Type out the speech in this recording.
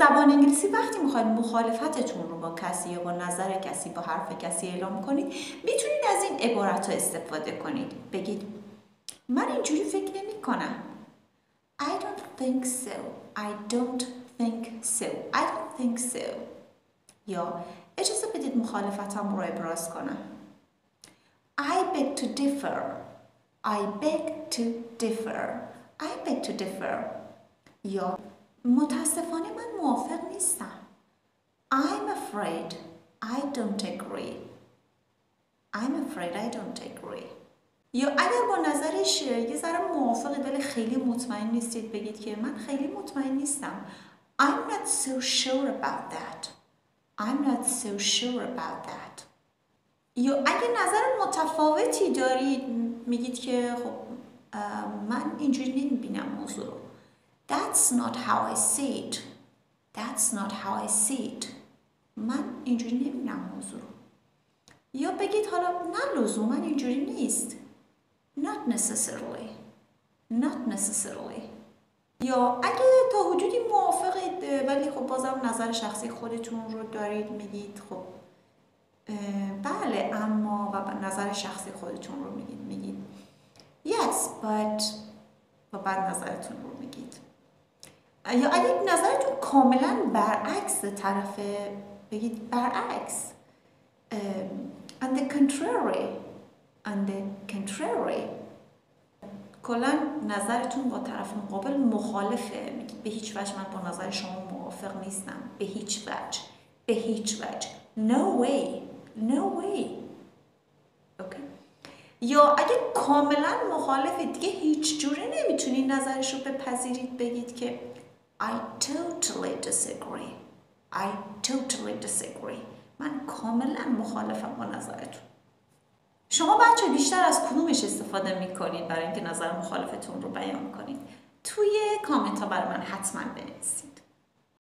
زبان انگلیسی وقتی میخواید مخالفتتون رو با کسی یا با نظر کسی با حرف کسی اعلام کنید میتونید از این عبارت ها استفاده کنید. بگید من اینجوری فکر نمی کنم. I don't think so. I don't think so. I don't think so. یا اجازه بدید مخالفتم رو ابراز کنم. I beg to differ. I beg to differ. I beg to differ. یا متاسفانه من موافق نیستم. I'm afraid I don't agree. I'm afraid I don't agree. یا اگر با نظرش یه ذره موافقید ولی خیلی مطمئن نیستید بگید که من خیلی مطمئن نیستم. I'm not so sure about that. I'm not so sure about that. یا اگه نظر متفاوتی دارید میگید که خب من اینجوری نمیبینم موضوع رو. That's not how I see it. That's not how I see it. من اینجوری نمیبینم موضوع رو. یا بگید حالا نه لزوما اینجوری نیست. Not necessarily. Not necessarily. یا اگه تا حدودی موافقید ولی خب بازم نظر شخصی خودتون رو دارید میگید خب بله اما و نظر شخصی خودتون رو میگید Yes but و بعد نظرتون رو میگید. یا اگه نظرتون کاملا برعکس طرفه بگید برعکس. On the contrary. On the contrary. کلا نظرتون با طرف مقابل مخالفه. میگید به هیچ وجه من با نظر شما موافق نیستم. به هیچ وجه. به هیچ وجه. No way. No way. Okay. یا اگه کاملا مخالفه دیگه هیچ جوره نمیتونید نظرش رو بپذیرید بگید که I totally disagree. I totally disagree. من کاملا مخالفم با نظرتون. شما بچه بیشتر از کدومش استفاده میکنید برای اینکه نظر مخالفتون رو بیان کنید؟ توی کامنت ها برای من حتما بنویسید.